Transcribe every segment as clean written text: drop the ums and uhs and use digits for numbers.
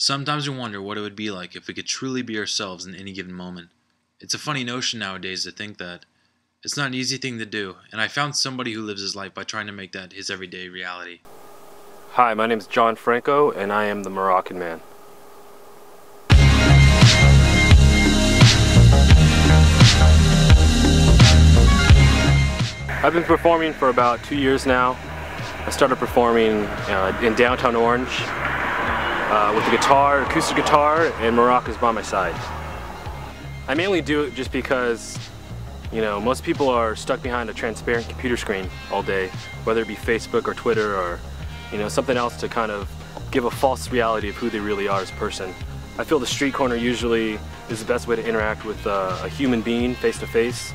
Sometimes we wonder what it would be like if we could truly be ourselves in any given moment. It's a funny notion nowadays to think that. It's not an easy thing to do, and I found somebody who lives his life by trying to make that his everyday reality. Hi, my name is John Franco, and I am the Moroccan Man. I've been performing for about 2 years now. I started performing in downtown Orange with a guitar, acoustic guitar, and maracas by my side. I mainly do it just because, you know, most people are stuck behind a transparent computer screen all day, whether it be Facebook or Twitter or, you know, something else to kind of give a false reality of who they really are as a person. I feel the street corner usually is the best way to interact with a human being face to face,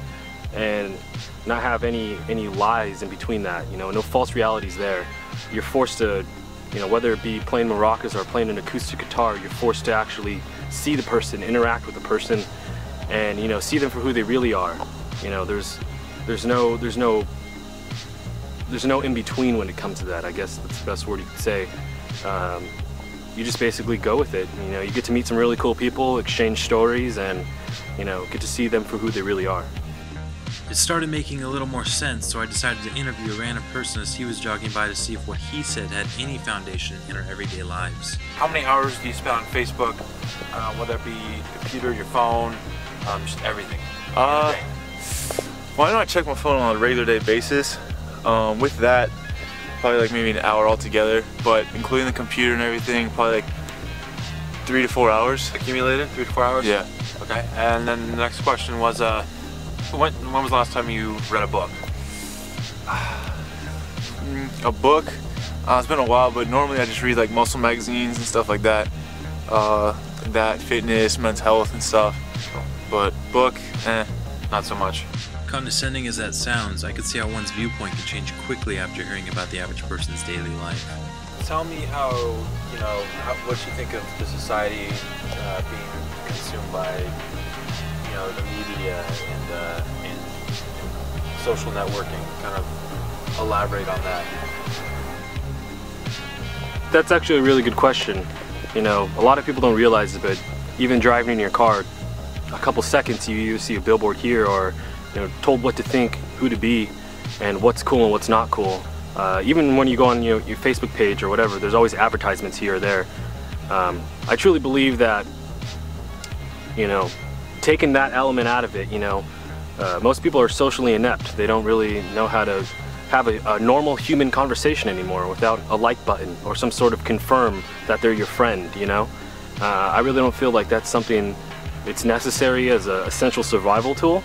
and not have any lies in between that, you know, no false realities there. You're forced to, you know, whether it be playing maracas or playing an acoustic guitar, you're forced to actually see the person, interact with the person, and, you know, see them for who they really are. You know, there's no in between when it comes to that. I guess that's the best word you could say. You just basically go with it. You know, you get to meet some really cool people, exchange stories, and, you know, get to see them for who they really are. It started making a little more sense, so I decided to interview a random person as he was jogging by to see if what he said had any foundation in our everyday lives. How many hours do you spend on Facebook, whether it be your computer, your phone, just everything? Well, I know I check my phone on a regular day basis. With that, probably like maybe an hour altogether, but including the computer and everything, probably like 3 to 4 hours. Accumulated? 3 to 4 hours? Yeah. Okay, and then the next question was, when was the last time you read a book? A book? It's been a while, but normally I just read like muscle magazines and stuff like that. Fitness, men's health and stuff. But book, not so much. Condescending as that sounds, I could see how one's viewpoint could change quickly after hearing about the average person's daily life. Tell me how, you know, what you think of the society being consumed by, you know, the media and social networking. Kind of elaborate on that. That's actually a really good question. You know, a lot of people don't realize it, but even driving in your car, a couple seconds you see a billboard here, or, you know, told what to think, who to be, and what's cool and what's not cool. Even when you go on, you know, your Facebook page or whatever, there's always advertisements here or there. I truly believe that, you know, taking that element out of it, you know, most people are socially inept. They don't really know how to have a normal human conversation anymore without a like button or some sort of confirm that they're your friend, you know. I really don't feel like that's something it's necessary as an essential survival tool,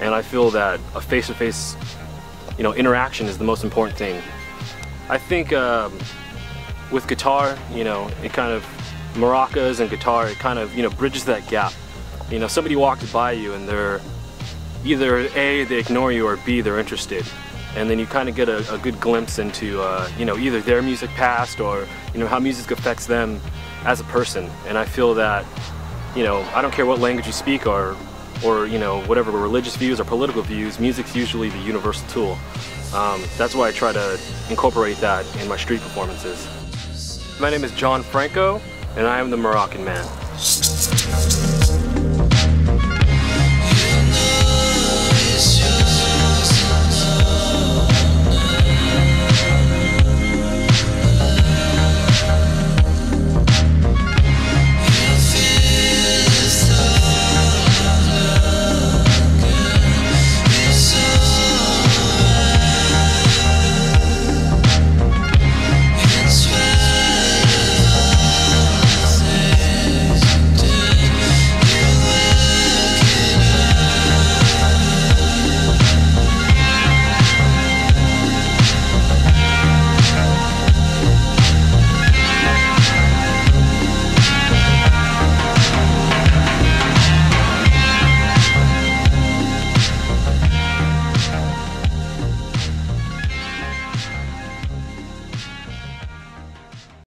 and I feel that a face-to-face, you know, interaction is the most important thing. I think with guitar, you know, it kind of, maracas and guitar, it kind of, you know, bridges that gap. You know, somebody walks by you and they're either A, they ignore you, or B, they're interested. And then you kind of get a good glimpse into, you know, either their music past or, you know, how music affects them as a person. And I feel that, you know, I don't care what language you speak or you know, whatever religious views or political views, music's usually the universal tool. That's why I try to incorporate that in my street performances. My name is John Franco, and I am the Moroccan Man.